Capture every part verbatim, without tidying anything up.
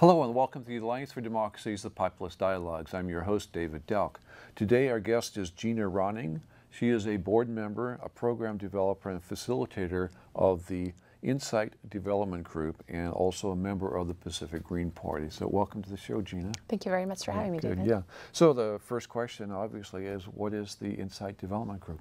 Hello and welcome to the Alliance for Democracies, the Populist Dialogues. I'm your host, David Delk. Today our guest is Gina Ronning. She is a board member, a program developer, and facilitator of the Insight Development Group and also a member of the Pacific Green Party. So welcome to the show, Gina. Thank you very much for having me, David. Yeah. So the first question obviously is, what is the Insight Development Group?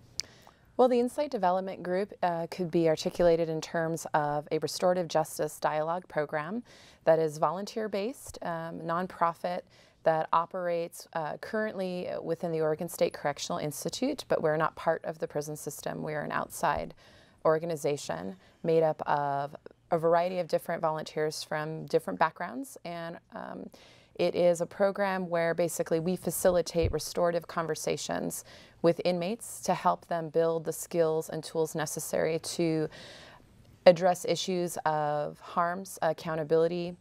Well, the Insight Development Group uh, could be articulated in terms of a restorative justice dialogue program that is volunteer-based, um, nonprofit, that operates uh, currently within the Oregon State Correctional Institute, but we're not part of the prison system. We are an outside organization made up of a variety of different volunteers from different backgrounds, and um, it is a program where basically we facilitate restorative conversations with inmates to help them build the skills and tools necessary to address issues of harms, accountability,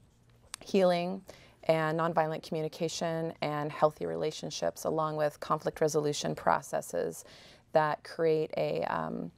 healing, and nonviolent communication and healthy relationships, along with conflict resolution processes that create a um,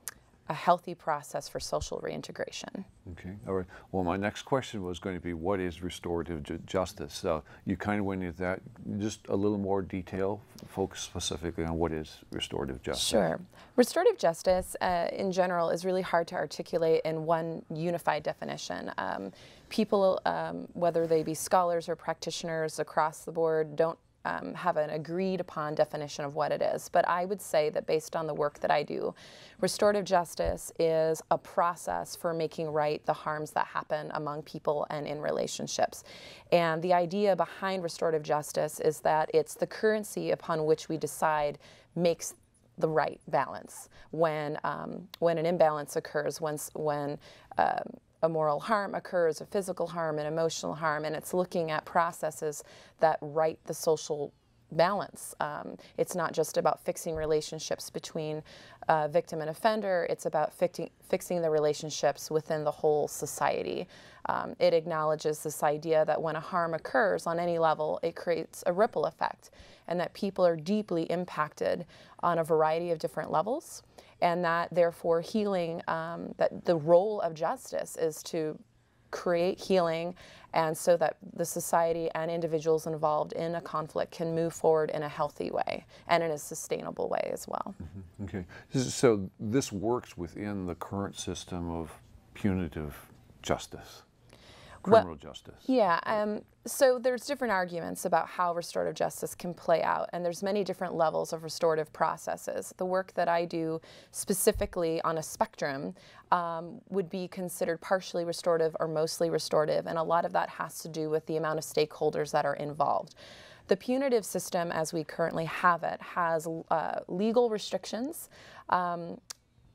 a healthy process for social reintegration. Okay, all right. Well, my next question was going to be, what is restorative ju justice? So you kind of went into that. Just a little more detail, focus specifically on what is restorative justice. Sure. Restorative justice uh, in general is really hard to articulate in one unified definition. Um, people, um, whether they be scholars or practitioners across the board, don't Um, have an agreed upon definition of what it is. But I would say that based on the work that I do, restorative justice is a process for making right the harms that happen among people and in relationships. And the idea behind restorative justice is that it's the currency upon which we decide makes the right balance when um, when an imbalance occurs, when, when uh, a moral harm occurs, a physical harm, an emotional harm, and it's looking at processes that right the social balance. Um, it's not just about fixing relationships between uh, victim and offender, it's about fixing, fixing the relationships within the whole society. Um, it acknowledges this idea that when a harm occurs on any level, it creates a ripple effect, and that people are deeply impacted on a variety of different levels. And that therefore healing, um, that the role of justice is to create healing, and so that the society and individuals involved in a conflict can move forward in a healthy way and in a sustainable way as well. Mm-hmm. Okay, so this works within the current system of punitive justice. Criminal well, justice. Yeah, um, so there's different arguments about how restorative justice can play out, and there's many different levels of restorative processes. The work that I do specifically on a spectrum um, would be considered partially restorative or mostly restorative, and a lot of that has to do with the amount of stakeholders that are involved. The punitive system, as we currently have it, has uh, legal restrictions um,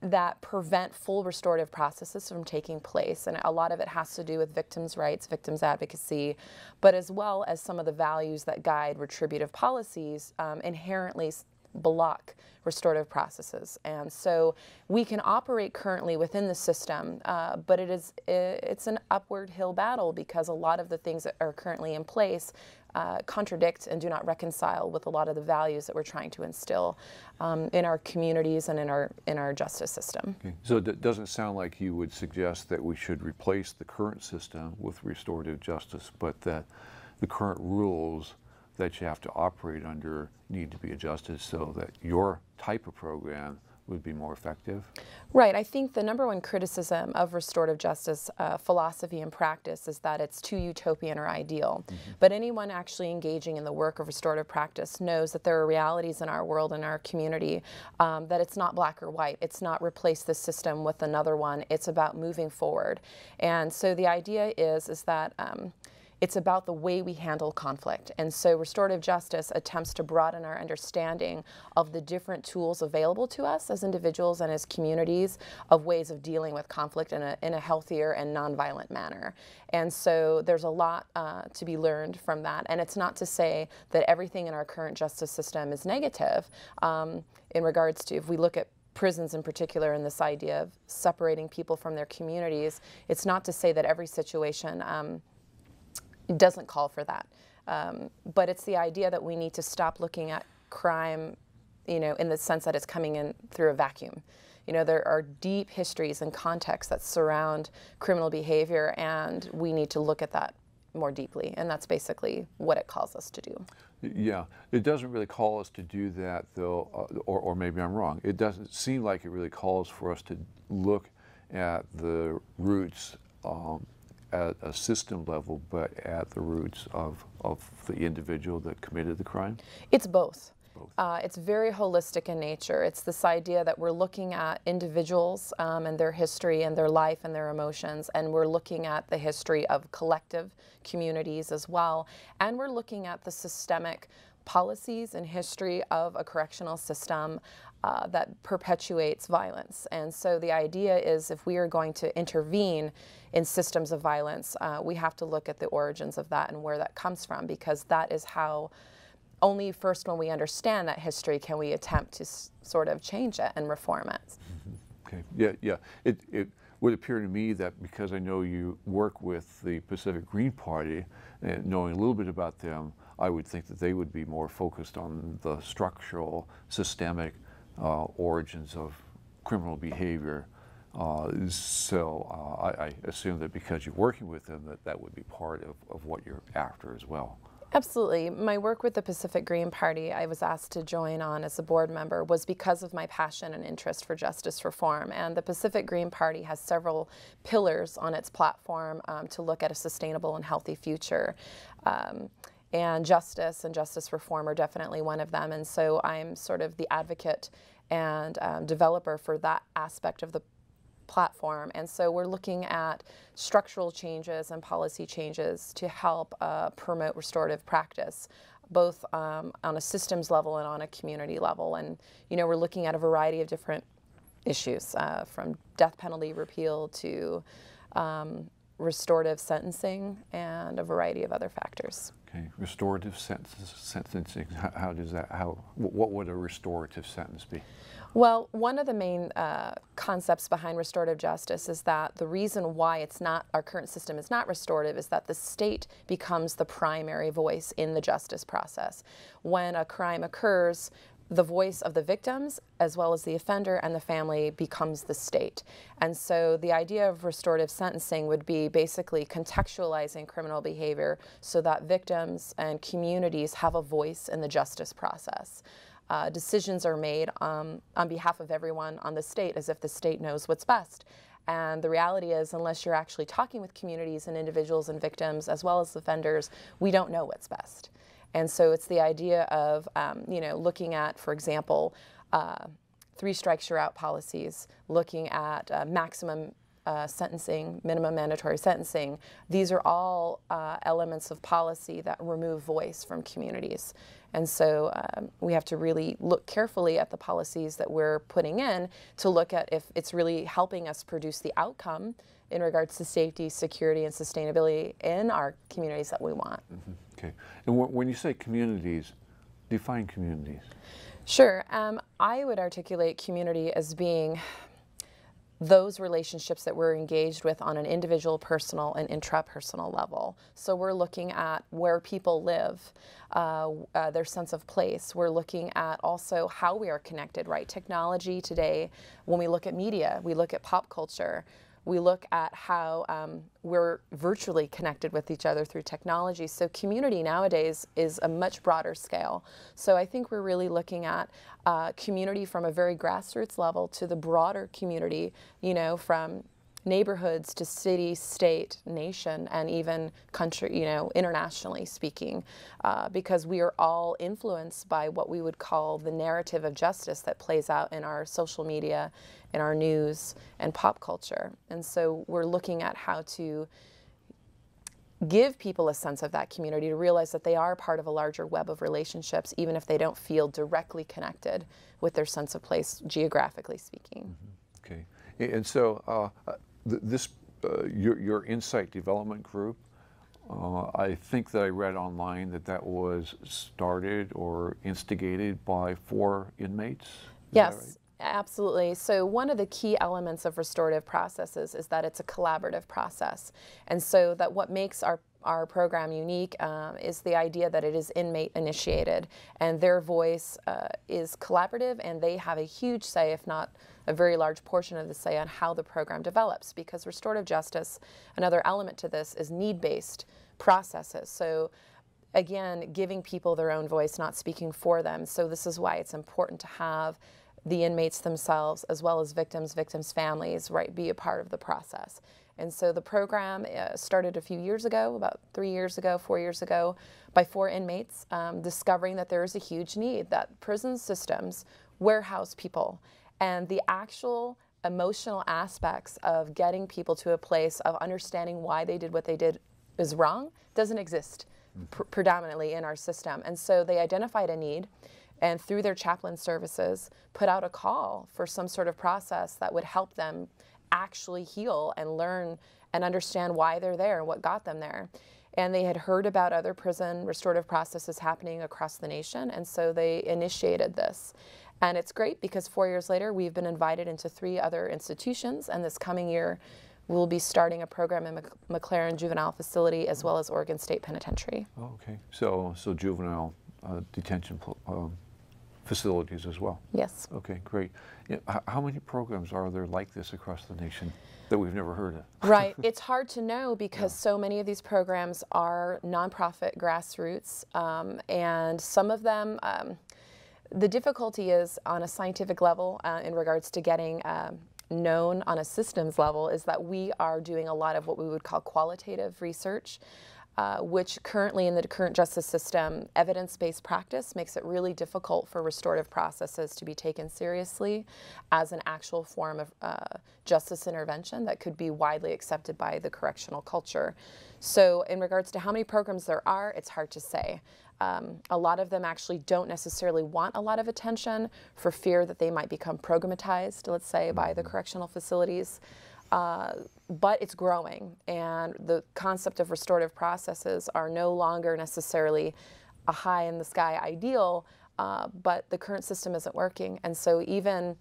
that prevent full restorative processes from taking place, and a lot of it has to do with victims' rights, victims' advocacy, but as well as some of the values that guide retributive policies um, inherently block restorative processes. And so we can operate currently within the system, uh, but it is it's an upward hill battle, because a lot of the things that are currently in place Uh, contradict and do not reconcile with a lot of the values that we're trying to instill um, in our communities and in our in our justice system. Okay. So it doesn't sound like you would suggest that we should replace the current system with restorative justice, but that the current rules that you have to operate under need to be adjusted so that your type of program would be more effective? Right. I think the number one criticism of restorative justice uh, philosophy and practice is that it's too utopian or ideal. Mm-hmm. But anyone actually engaging in the work of restorative practice knows that there are realities in our world and our community, um, that it's not black or white. It's not replace this system with another one. It's about moving forward. And so the idea is, is that um, it's about the way we handle conflict. And so restorative justice attempts to broaden our understanding of the different tools available to us as individuals and as communities of ways of dealing with conflict in a, in a healthier and nonviolent manner. And so there's a lot uh, to be learned from that. And it's not to say that everything in our current justice system is negative um, in regards to, if we look at prisons in particular, and this idea of separating people from their communities, it's not to say that every situation um, It doesn't call for that, um, but it's the idea that we need to stop looking at crime, you know, in the sense that it's coming in through a vacuum. You know, there are deep histories and contexts that surround criminal behavior, and we need to look at that more deeply, and that's basically what it calls us to do. Yeah, it doesn't really call us to do that, though, uh, or, or maybe I'm wrong. It doesn't seem like it really calls for us to look at the roots um, at a system level, but at the roots of, of the individual that committed the crime? It's both. both. Uh, it's very holistic in nature. It's this idea that we're looking at individuals um, and their history and their life and their emotions, and we're looking at the history of collective communities as well, and we're looking at the systemic policies and history of a correctional system uh, that perpetuates violence. And so the idea is, if we are going to intervene in systems of violence, uh, we have to look at the origins of that and where that comes from, because that is how, only first when we understand that history can we attempt to s sort of change it and reform it. Mm-hmm. Okay. Yeah, yeah. It, it would appear to me that, because I know you work with the Pacific Green Party, and knowing a little bit about them, I would think that they would be more focused on the structural, systemic uh, origins of criminal behavior. Uh, so uh, I, I assume that because you're working with them, that that would be part of, of what you're after as well. Absolutely. My work with the Pacific Green Party, I was asked to join on as a board member, was because of my passion and interest for justice reform. And the Pacific Green Party has several pillars on its platform um, to look at a sustainable and healthy future. Um, And justice and justice reform are definitely one of them. And so I'm sort of the advocate and um, developer for that aspect of the platform. And so we're looking at structural changes and policy changes to help uh, promote restorative practice, both um, on a systems level and on a community level. And, you know, we're looking at a variety of different issues, uh, from death penalty repeal to um, restorative sentencing and a variety of other factors. Okay, restorative sentence, sentencing. How, how does that? How? What would a restorative sentence be? Well, one of the main uh, concepts behind restorative justice is that the reason why it's not, our current system is not restorative, is that the state becomes the primary voice in the justice process. When a crime occurs, the voice of the victims, as well as the offender and the family, becomes the state. And so the idea of restorative sentencing would be basically contextualizing criminal behavior so that victims and communities have a voice in the justice process. Uh, decisions are made um, on behalf of everyone on the state, as if the state knows what's best. And the reality is, unless you're actually talking with communities and individuals and victims, as well as offenders, we don't know what's best. And so it's the idea of, um, you know, looking at, for example, uh, three strikes you're out policies, looking at uh, maximum uh, sentencing, minimum mandatory sentencing. These are all uh, elements of policy that remove voice from communities. And so um, we have to really look carefully at the policies that we're putting in to look at if it's really helping us produce the outcome in regards to safety, security, and sustainability in our communities that we want. Mm-hmm. Okay. And wh when you say communities, define communities. Sure. Um, I would articulate community as being those relationships that we're engaged with on an individual, personal, and intrapersonal level. So we're looking at where people live, uh, uh, their sense of place. We're looking at also how we are connected, right? Technology today, when we look at media, we look at pop culture. We look at how um, we're virtually connected with each other through technology. So community nowadays is a much broader scale. So I think we're really looking at uh, community from a very grassroots level to the broader community, you know, from neighborhoods to city, state, nation, and even country, you know, internationally speaking, uh, because we are all influenced by what we would call the narrative of justice that plays out in our social media, in our news, and pop culture. And so we're looking at how to give people a sense of that community, to realize that they are part of a larger web of relationships, even if they don't feel directly connected with their sense of place, geographically speaking. Mm-hmm. Okay. And so uh, this, uh, your, your Insight Development Group, uh, I think that I read online that that was started or instigated by four inmates? Is yes, that right? Absolutely. So one of the key elements of restorative processes is that it's a collaborative process. And so that what makes our our program unique um, is the idea that it is inmate initiated, and their voice uh, is collaborative, and they have a huge say, if not a very large portion of the say, on how the program develops, because restorative justice, another element to this, is need-based processes. So again, giving people their own voice, not speaking for them. So this is why it's important to have the inmates themselves, as well as victims, victims' families, right, be a part of the process. And so the program uh, started a few years ago, about three years ago, four years ago, by four inmates, um, discovering that there is a huge need, that prison systems warehouse people. And the actual emotional aspects of getting people to a place of understanding why they did what they did is wrong doesn't exist pr- predominantly in our system. And so they identified a need, and through their chaplain services, put out a call for some sort of process that would help them actually heal and learn and understand why they're there and what got them there. And they had heard about other prison restorative processes happening across the nation, and so they initiated this. And it's great because four years later, we've been invited into three other institutions, and this coming year, we'll be starting a program in McLaren Juvenile Facility, as well as Oregon State Penitentiary. Oh, okay. So, so juvenile uh, detention uh, facilities as well? Yes. Okay, great. Yeah, how many programs are there like this across the nation that we've never heard of? Right. It's hard to know because yeah. so many of these programs are nonprofit, grassroots, um, and some of them, um, the difficulty is on a scientific level uh, in regards to getting um, known on a systems level is that we are doing a lot of what we would call qualitative research. Uh, which currently in the current justice system, evidence-based practice makes it really difficult for restorative processes to be taken seriously as an actual form of uh, justice intervention that could be widely accepted by the correctional culture. So in regards to how many programs there are, it's hard to say. Um, a lot of them actually don't necessarily want a lot of attention for fear that they might become programatized, let's say, by the correctional facilities. Uh, but it's growing, and the concept of restorative processes are no longer necessarily a high-in-the-sky ideal, uh, but the current system isn't working. And so even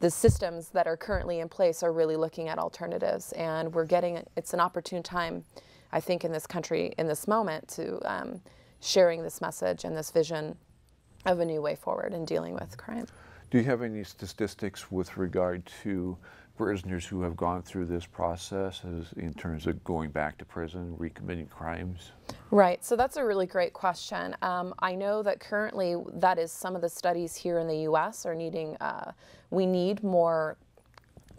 the systems that are currently in place are really looking at alternatives, and we're getting, it's an opportune time, I think, in this country, in this moment, to um, sharing this message and this vision of a new way forward in dealing with crime. Do you have any statistics with regard to prisoners who have gone through this process as in terms of going back to prison, recommitting crimes? Right, so that's a really great question. Um, I know that currently that is some of the studies here in the U S are needing, uh, we need more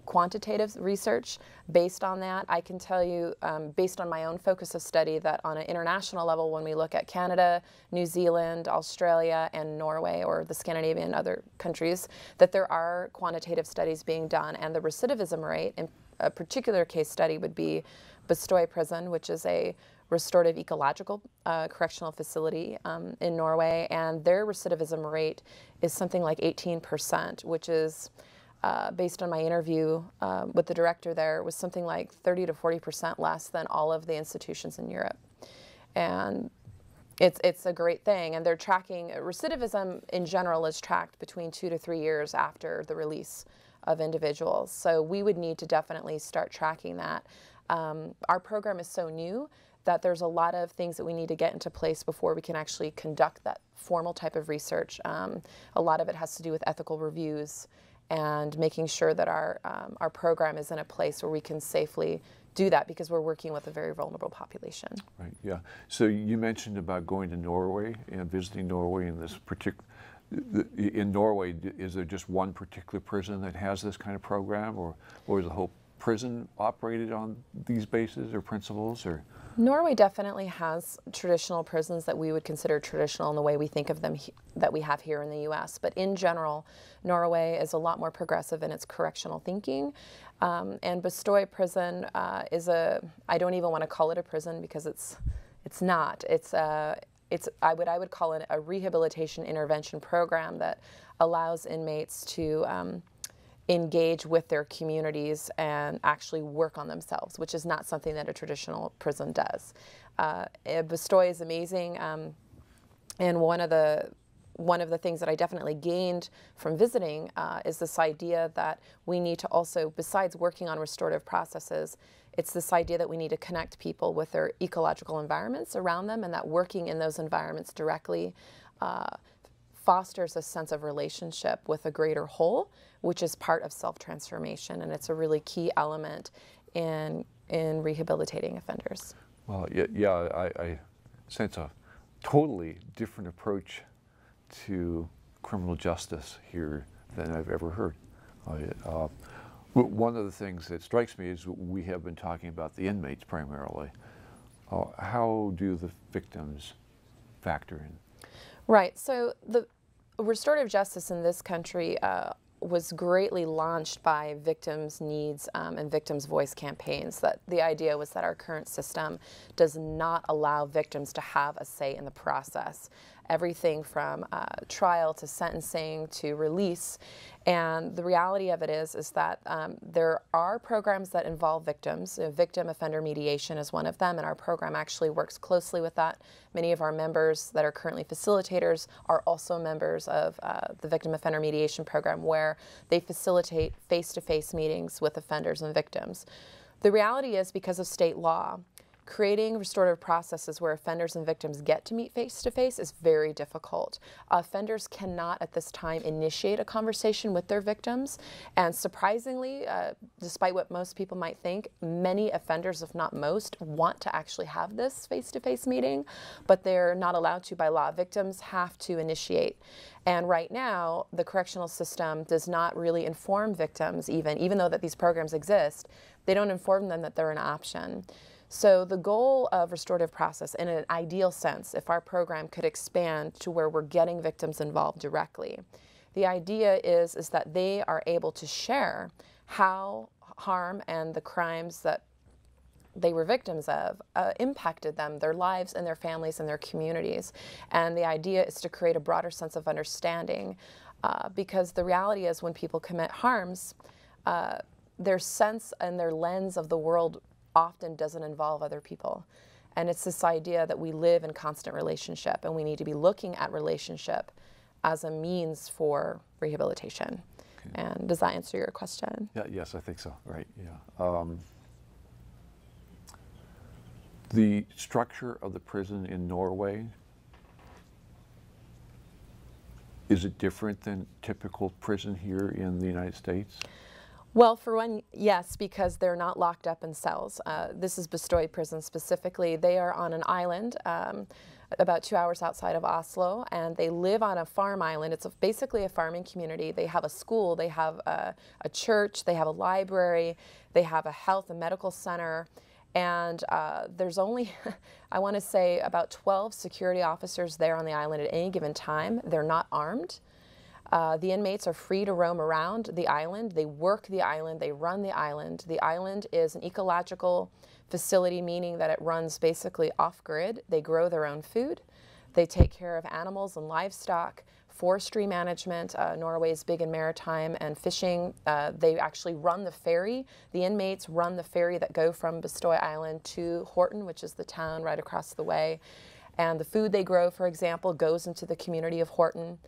quantitative research based on that. I can tell you, um, based on my own focus of study, that on an international level, when we look at Canada, New Zealand, Australia, and Norway, or the Scandinavian other countries, that there are quantitative studies being done, and the recidivism rate, in a particular case study, would be Bastøy Prison, which is a restorative ecological uh, correctional facility um, in Norway, and their recidivism rate is something like eighteen percent, which is, Uh, based on my interview uh, with the director there, was something like thirty to forty percent less than all of the institutions in Europe. And it's, it's a great thing. And they're tracking, recidivism in general is tracked between two to three years after the release of individuals. So we would need to definitely start tracking that. Um, our program is so new that there's a lot of things that we need to get into place before we can actually conduct that formal type of research. Um, a lot of it has to do with ethical reviews and making sure that our, um, our program is in a place where we can safely do that, because we're working with a very vulnerable population. Right, yeah. So you mentioned about going to Norway and visiting Norway in this particular, in Norway, is there just one particular prison that has this kind of program, or, or is the whole prison operated on these bases or principles, or? Norway definitely has traditional prisons that we would consider traditional in the way we think of them he that we have here in the U S. But in general, Norway is a lot more progressive in its correctional thinking. Um, and Bastøy Prison uh, is a, I don't even want to call it a prison because it's, it's not. It's a, it's, I would, I would call it a rehabilitation intervention program that allows inmates to um, engage with their communities and actually work on themselves, which is not something that a traditional prison does. Uh, Bastøy is amazing, um, and one of the one of the things that I definitely gained from visiting uh, is this idea that we need to also, besides working on restorative processes, It's this idea that we need to connect people with their ecological environments around them, and that working in those environments directly uh, fosters a sense of relationship with a greater whole, which is part of self-transformation, and it's a really key element in in rehabilitating offenders. Well, yeah, yeah I, I sense a totally different approach to criminal justice here than I've ever heard. Uh, one of the things that strikes me is we have been talking about the inmates primarily. Uh, how do the victims factor in? Right. So the restorative justice in this country uh, was greatly launched by victims' needs um, and victims' voice campaigns. That the idea was that our current system does not allow victims to have a say in the process. Everything from uh, trial to sentencing to release. And the reality of it is, is that um, there are programs that involve victims. Uh, victim offender mediation is one of them, and our program actually works closely with that. Many of our members that are currently facilitators are also members of uh, the victim offender mediation program, where they facilitate face-to-face meetings with offenders and victims. The reality is, because of state law, creating restorative processes where offenders and victims get to meet face-to-face is very difficult. Offenders cannot at this time initiate a conversation with their victims, and surprisingly, uh, despite what most people might think, many offenders, if not most, want to actually have this face-to-face meeting, but they're not allowed to by law. Victims have to initiate. And right now, the correctional system does not really inform victims, even, even though that these programs exist, they don't inform them that they're an option. So the goal of restorative process, in an ideal sense, if our program could expand to where we're getting victims involved directly, the idea is, is that they are able to share how harm and the crimes that they were victims of uh, impacted them, their lives and their families and their communities. And the idea is to create a broader sense of understanding, uh, because the reality is, when people commit harms, uh, their sense and their lens of the world often doesn't involve other people. And it's this idea that we live in constant relationship, and we need to be looking at relationship as a means for rehabilitation. Okay. And does that answer your question? Yeah, yes, I think so. Right, yeah. Um, the structure of the prison in Norway, is it different than typical prison here in the United States? Well, for one, yes, because they're not locked up in cells. Uh, this is Bastøy Prison specifically. They are on an island um, about two hours outside of Oslo, and they live on a farm island. It's a, basically a farming community. They have a school, they have a, a church, they have a library, they have a health and medical center, and uh, there's only, I want to say, about twelve security officers there on the island at any given time. They're not armed. Uh, the inmates are free to roam around the island. They work the island. They run the island. The island is an ecological facility, meaning that it runs basically off-grid. They grow their own food. They take care of animals and livestock, forestry management. Uh, Norway is big in maritime and fishing. Uh, they actually run the ferry. The inmates run the ferry that go from Bastøy Island to Horten, which is the town right across the way. And the food they grow, for example, goes into the community of Horten.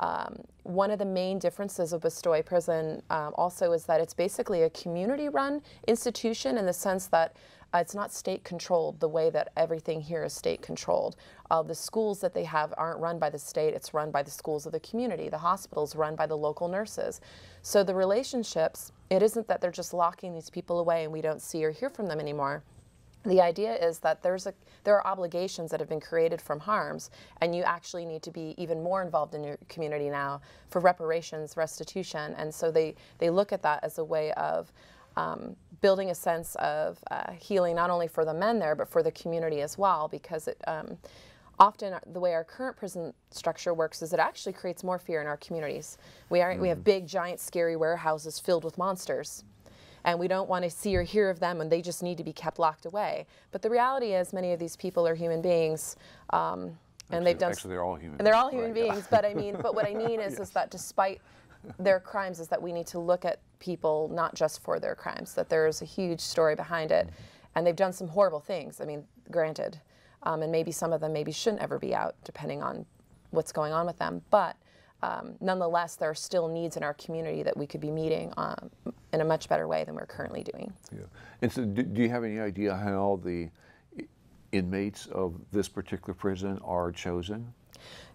Um, one of the main differences of Bastøy Prison um, also is that it's basically a community-run institution, in the sense that uh, it's not state-controlled the way that everything here is state-controlled. Uh, the schools that they have aren't run by the state, it's run by the schools of the community. The hospitals run by the local nurses. So the relationships, it isn't that they're just locking these people away and we don't see or hear from them anymore. The idea is that there's a, there are obligations that have been created from harms, and you actually need to be even more involved in your community now for reparations, restitution. And so they, they look at that as a way of um, building a sense of uh, healing, not only for the men there, but for the community as well, because it, um, often the way our current prison structure works is it actually creates more fear in our communities. We, are, mm-hmm. we have big, giant, scary warehouses filled with monsters, and we don't want to see or hear of them, and they just need to be kept locked away. But the reality is, many of these people are human beings, um, and actually, they've done. Actually, they're all human. And they're all human right, beings. Yeah. But I mean, but what I mean is, yes. is that despite their crimes, is that we need to look at people not just for their crimes. That there is a huge story behind it, and they've done some horrible things. I mean, granted, um, and maybe some of them maybe shouldn't ever be out, depending on what's going on with them. But um, nonetheless, there are still needs in our community that we could be meeting um, in a much better way than we're currently doing. Yeah. And so do, do you have any idea how the inmates of this particular prison are chosen?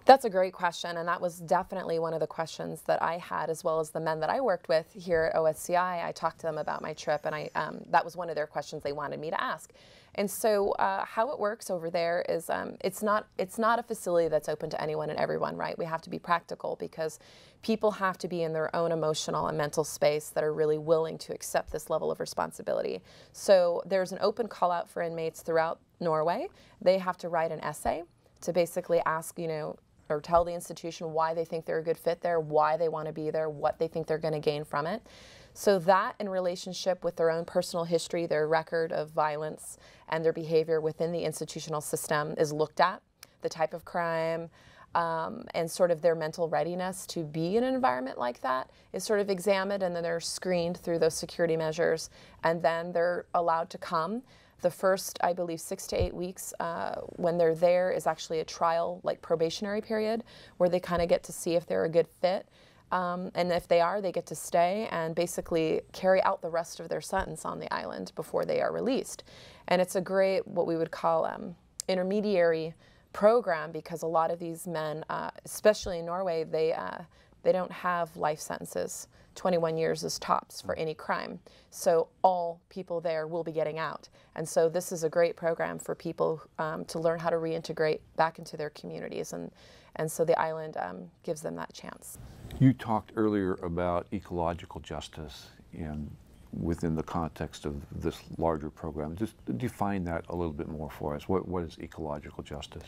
That's a great question, and that was definitely one of the questions that I had, as well as the men that I worked with here at O S C I. I talked to them about my trip, and I um, that was one of their questions they wanted me to ask. And so uh, how it works over there is um, it's not it's not a facility that's open to anyone and everyone, right? We have to be practical because people have to be in their own emotional and mental space that are really willing to accept this level of responsibility. So there's an open call out for inmates throughout Norway. They have to write an essay to basically ask, you know, or tell the institution why they think they're a good fit there, why they want to be there, what they think they're going to gain from it. So that, in relationship with their own personal history, their record of violence, and their behavior within the institutional system is looked at, the type of crime, um, and sort of their mental readiness to be in an environment like that is sort of examined, and then they're screened through those security measures, and then they're allowed to come. The first, I believe, six to eight weeks uh, when they're there is actually a trial, like probationary period, where they kind of get to see if they're a good fit. Um, and if they are, they get to stay and basically carry out the rest of their sentence on the island before they are released. And it's a great, what we would call, um, intermediary program, because a lot of these men, uh, especially in Norway, they, uh, they don't have life sentences. twenty-one years is tops for any crime. So all people there will be getting out. And so this is a great program for people um, to learn how to reintegrate back into their communities. And, and so the island um, gives them that chance. You talked earlier about ecological justice in, within the context of this larger program. Just define that a little bit more for us. What, what is ecological justice?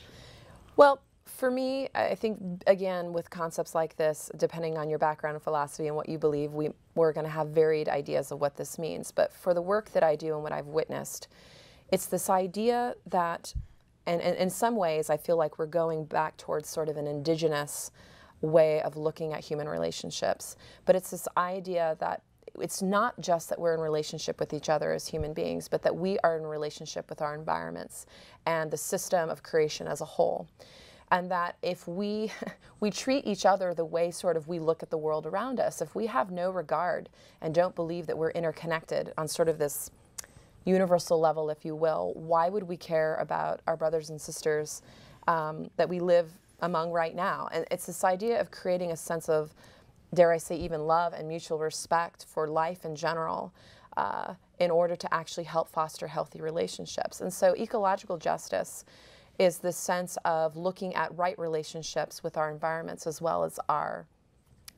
Well, for me, I think, again, with concepts like this, depending on your background and philosophy and what you believe, we, we're going to have varied ideas of what this means. But for the work that I do and what I've witnessed, it's this idea that, and, and in some ways, I feel like we're going back towards sort of an indigenous way of looking at human relationships. But it's this idea that it's not just that we're in relationship with each other as human beings, but that we are in relationship with our environments and the system of creation as a whole. And that if we, we treat each other the way sort of we look at the world around us, if we have no regard and don't believe that we're interconnected on sort of this universal level, if you will, why would we care about our brothers and sisters um, that we live among right now? And it's this idea of creating a sense of, dare I say, even love and mutual respect for life in general, uh, in order to actually help foster healthy relationships. And so ecological justice is the sense of looking at right relationships with our environments as well as our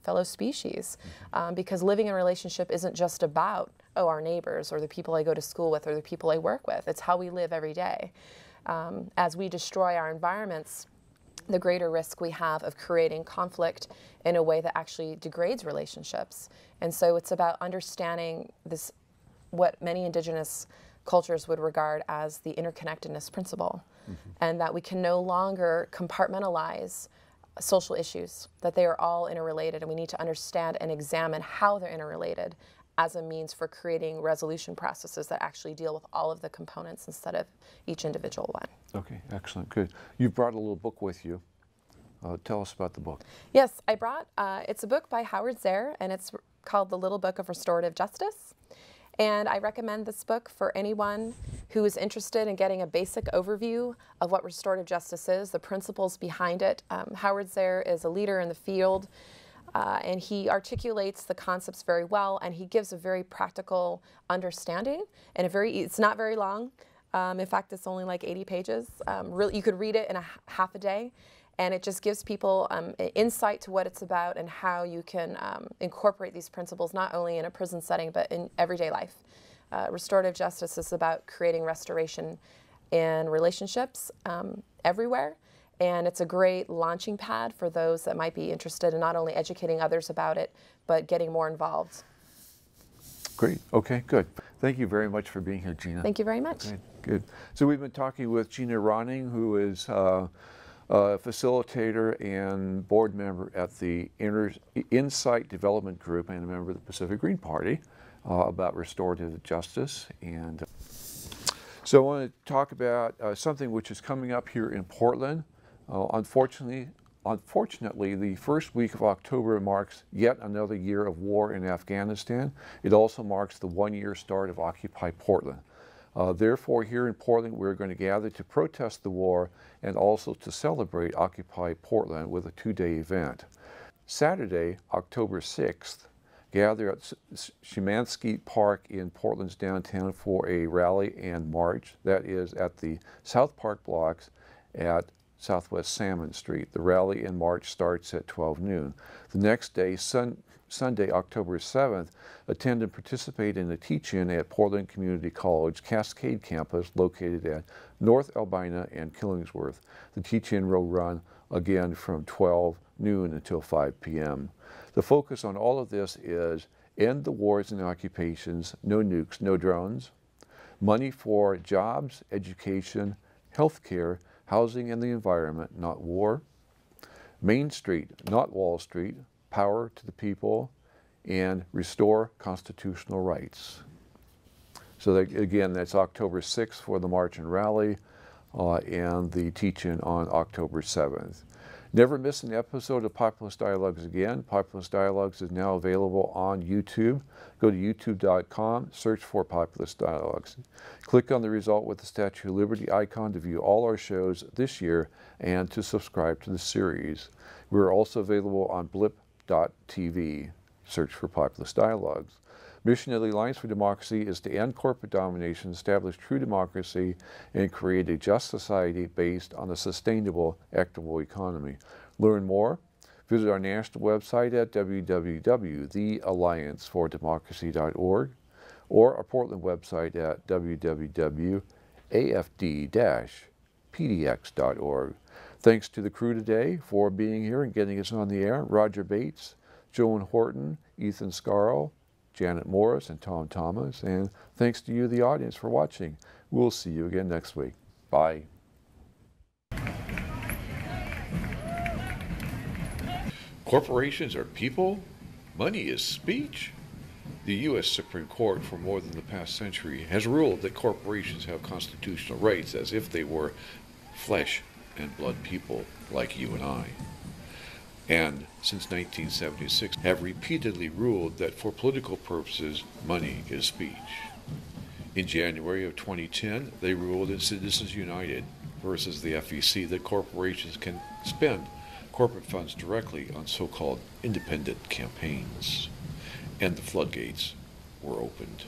fellow species. Um, because living in a relationship isn't just about, oh, our neighbors or the people I go to school with or the people I work with. It's how we live every day. Um, as we destroy our environments, the greater risk we have of creating conflict in a way that actually degrades relationships. And so it's about understanding this, what many indigenous cultures would regard as the interconnectedness principle. Mm-hmm. And that we can no longer compartmentalize social issues, that they are all interrelated, and we need to understand and examine how they're interrelated as a means for creating resolution processes that actually deal with all of the components instead of each individual one. Okay, excellent, good. You brought a little book with you. Uh, tell us about the book. Yes, I brought, uh, it's a book by Howard Zehr, and it's called The Little Book of Restorative Justice. And I recommend this book for anyone who is interested in getting a basic overview of what restorative justice is, the principles behind it. Um, Howard Zehr is a leader in the field, uh, and he articulates the concepts very well, and he gives a very practical understanding. And a very, it's not very long. Um, in fact, it's only like eighty pages. Um, really, you could read it in a half a day. And it just gives people um, insight to what it's about and how you can um, incorporate these principles, not only in a prison setting, but in everyday life. Uh, restorative justice is about creating restoration in relationships um, everywhere. And it's a great launching pad for those that might be interested in not only educating others about it, but getting more involved. Great. Okay, good. Thank you very much for being here, Gina. Thank you very much. Great. Good. So we've been talking with Gina Ronning, who is uh, Uh, facilitator and board member at the Inter Insight Development Group and a member of the Pacific Green Party uh, about restorative justice. And uh, so I want to talk about uh, something which is coming up here in Portland. Uh, unfortunately, Unfortunately, the first week of October marks yet another year of war in Afghanistan. It also marks the one-year start of Occupy Portland. Uh, therefore, here in Portland, we're going to gather to protest the war and also to celebrate Occupy Portland with a two-day event. Saturday, October sixth, gather at Shimansky Park in Portland's downtown for a rally and march. That is at the South Park blocks at Southwest Salmon Street. The rally and march starts at twelve noon. The next day, sun, Sunday, October seventh, attend and participate in a teach-in at Portland Community College Cascade Campus located at North Albina and Killingsworth. The teach-in will run again from twelve noon until five p m The focus on all of this is end the wars and occupations, no nukes, no drones, money for jobs, education, health care, housing and the environment, not war. Main Street, not Wall Street, power to the people, and restore constitutional rights. So that, again, that's October sixth for the march and rally uh, and the teach-in on October seventh. Never miss an episode of Populist Dialogues again. Populist Dialogues is now available on YouTube. Go to youtube dot com, search for Populist Dialogues. Click on the result with the Statue of Liberty icon to view all our shows this year and to subscribe to the series. We're also available on blip dot t v. Search for Populist Dialogues. Mission of the Alliance for Democracy is to end corporate domination, establish true democracy, and create a just society based on a sustainable, equitable economy. Learn more? Visit our national website at w w w dot the alliance for democracy dot org or our Portland website at w w w dot a f d dash p d x dot org. Thanks to the crew today for being here and getting us on the air. Roger Bates, Joan Horton, Ethan Scarl, Janet Morris, and Tom Thomas, and thanks to you, the audience, for watching. We'll see you again next week. Bye. Corporations are people. Money is speech. The U S Supreme Court, for more than the past century, has ruled that corporations have constitutional rights as if they were flesh and blood people like you and I, and since nineteen seventy-six have repeatedly ruled that for political purposes, money is speech. In January of twenty ten, they ruled in Citizens United versus the F E C that corporations can spend corporate funds directly on so-called independent campaigns, and the floodgates were opened.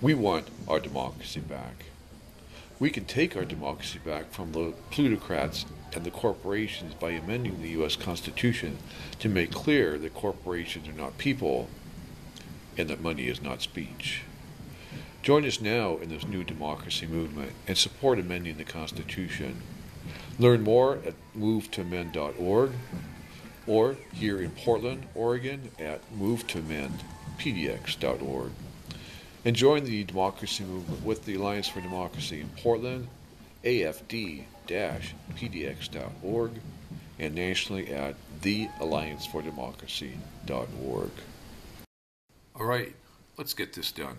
We want our democracy back. We can take our democracy back from the plutocrats and the corporations by amending the U S Constitution to make clear that corporations are not people and that money is not speech. Join us now in this new democracy movement and support amending the Constitution. Learn more at move to amend dot org or here in Portland, Oregon at move to amend p d x dot org. And join the democracy movement with the Alliance for Democracy in Portland, a f d dash p d x dot org, and nationally at the alliance for democracy dot org. All right, let's get this done.